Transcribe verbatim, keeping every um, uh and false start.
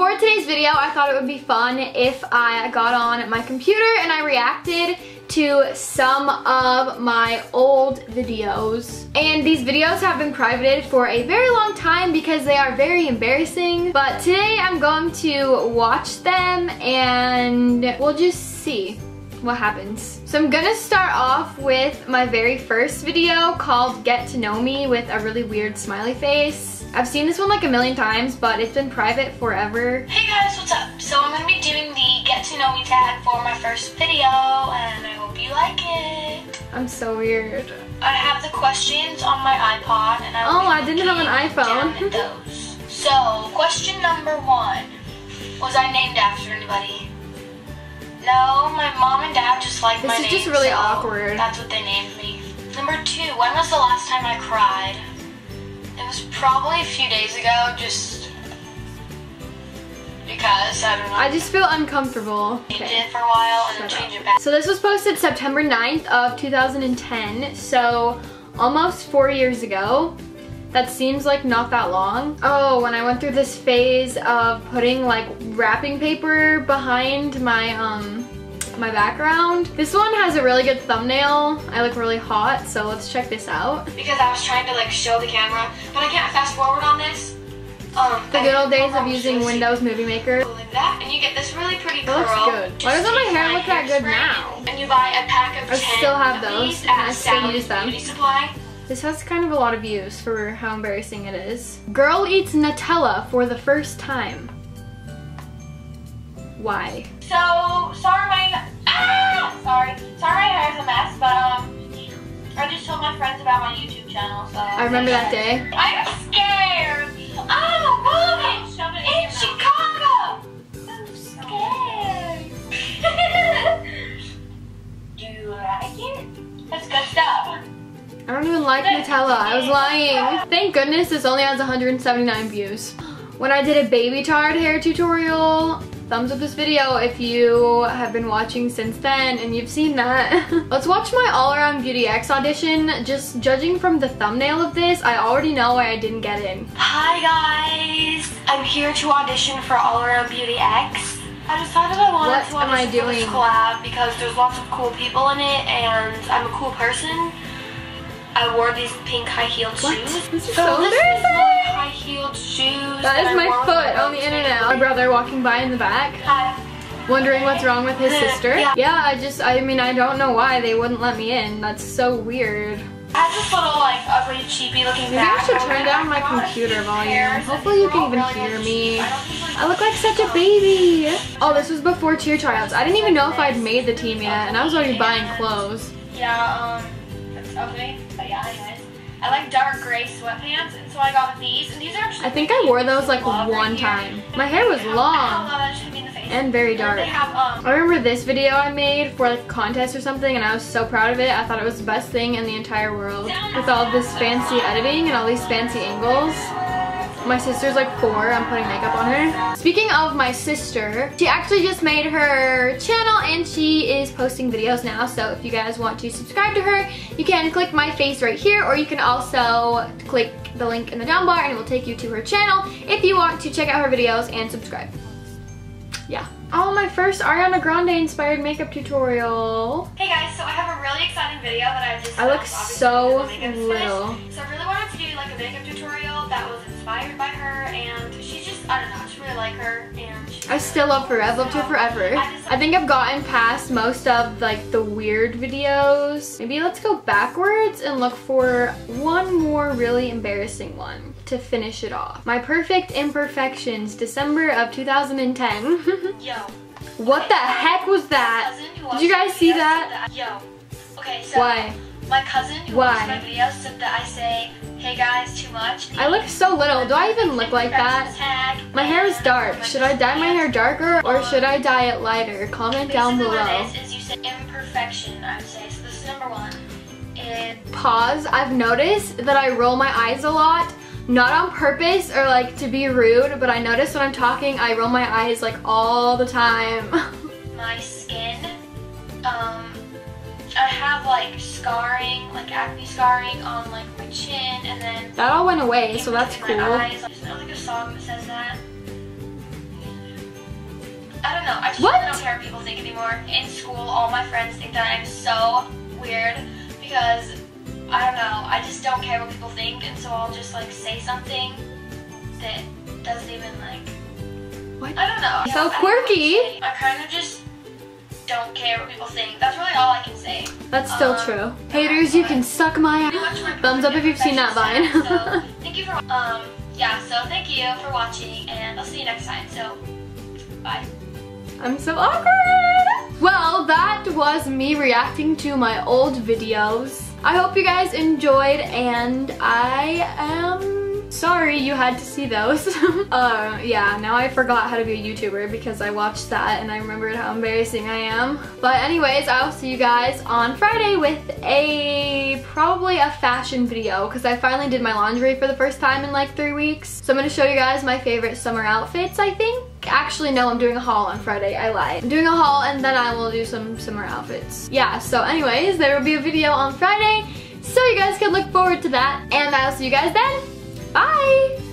for today's video, I thought it would be fun if I got on my computer and I reacted to some of my old videos. And these videos have been privated for a very long time because they are very embarrassing. But today I'm going to watch them and we'll just see what happens. So I'm gonna start off with my very first video called Get to Know Me with a really weird smiley face. I've seen this one like a million times, but it's been private forever. Hey guys, what's up? So I'm gonna be doing the Get to Know Me tag for my first video and I hope you like it. I'm so weird. I have the questions on my iPod and I will Oh, I didn't have an iPhone. Those. So question number one, was I named after anybody? No, my mom and dad just like my name. This is just really awkward. That's what they named me. Number two, when was the last time I cried? It was probably a few days ago, just because, I don't know. I just feel uncomfortable. Change it for a while and then change it back. So this was posted September ninth of two thousand ten, so almost four years ago. That seems like not that long. Oh, when I went through this phase of putting like wrapping paper behind my um my background. This one has a really good thumbnail. I look really hot, so let's check this out. Because I was trying to like show the camera, but I can't fast forward on this. Um, the good old days of using Windows Movie Maker. And you get this really pretty curl. Looks good. Why doesn't my hair look that good now? And you buy a pack of ten. I still have those. I still use them. This has kind of a lot of views for how embarrassing it is. Girl eats Nutella for the first time. Why? So, sorry my, ah! Sorry, sorry my hair's a mess, but um, I just told my friends about my YouTube channel, so. I remember that day. I'm scared! Oh, mom! In Chicago! I'm scared. Do you like it? That's good stuff. I don't even like Nutella, I was lying. Thank goodness this only has one hundred seventy-nine views. When I did a baby tard hair tutorial, thumbs up this video if you have been watching since then and you've seen that. Let's watch my All Around Beauty X audition. Just judging from the thumbnail of this, I already know why I didn't get in. Hi guys, I'm here to audition for All Around Beauty X. I decided I wanted to audition for this collab because there's lots of cool people in it and I'm a cool person. I wore these pink high-heeled shoes. This is so, so this is my high-heeled shoes. That is my foot on the internet. My brother walking by in the back. Hi. Wondering what's wrong with his sister. Yeah. yeah, I just, I mean, I don't know why they wouldn't let me in. That's so weird. I have this little, like, ugly, cheapy looking back. Maybe I should turn down my computer volume. Hopefully you can even hear me. I look like such a baby. Oh, this was before cheer tryouts. I didn't even know if I'd made the team yet, and I was already buying clothes. Yeah, um... Okay, but yeah, anyways. I like dark gray sweatpants, and so I got these, and these are actually I think I wore those like one time. My hair was long and very dark. I remember this video I made for like a contest or something, and I was so proud of it. I thought it was the best thing in the entire world. With all this fancy editing and all these fancy angles. My sister's like four, I'm putting makeup on her. Speaking of my sister, she actually just made her channel and she is posting videos now, so if you guys want to subscribe to her, you can click my face right here, or you can also click the link in the down bar and it will take you to her channel if you want to check out her videos and subscribe. Yeah. Oh, my first Ariana Grande inspired makeup tutorial. Hey guys, so I have a really exciting video that I just I look so little. So I really wanted to do like a makeup tutorial that was inspired by her, and she's just, I don't know, I just really like her, and she I still love her, I've loved her forever. I think I've gotten past most of like the weird videos. Maybe let's go backwards and look for one more really embarrassing one to finish it off. My Perfect Imperfections, December of two thousand ten. Yo. What okay, the heck was that? Did you guys see that? that? Yo. Okay, so why? My cousin who Why? watched my videos said that I say, hey guys, too much. I look so little. Do I even look like that? My hair is dark. Should I dye my hair darker or should I dye it lighter? Comment down below. What it is, is you say imperfection, I would say. So this is number one. It Pause. I've noticed that I roll my eyes a lot. Not on purpose or like to be rude, but I notice when I'm talking, I roll my eyes like all the time. My skin. Um... I have like scarring, like acne scarring on like my chin, and then that all went away, so that's cool. There's like a song that says that. What? I don't care what people think anymore. In school, all my friends think that I'm so weird because, I don't know, I just don't care what people think, and so I'll just like say something that doesn't even like, what? I don't know. So quirky. I, I kind of just don't care what people think. That's really all I can say. That's still um, true. Haters, you can suck my ass. Thumbs up if you've seen that vine. So thank you for, um, yeah, so thank you for watching, and I'll see you next time, so bye. I'm so awkward. Well, that was me reacting to my old videos. I hope you guys enjoyed, and I am sorry you had to see those. uh, yeah, now I forgot how to be a YouTuber because I watched that and I remembered how embarrassing I am. But anyways, I will see you guys on Friday with a, probably a fashion video, because I finally did my laundry for the first time in like three weeks. So I'm going to show you guys my favorite summer outfits, I think. Actually, no, I'm doing a haul on Friday. I lied. I'm doing a haul, and then I will do some summer outfits. Yeah, so anyways, there will be a video on Friday, so you guys can look forward to that. And I'll see you guys then. Bye!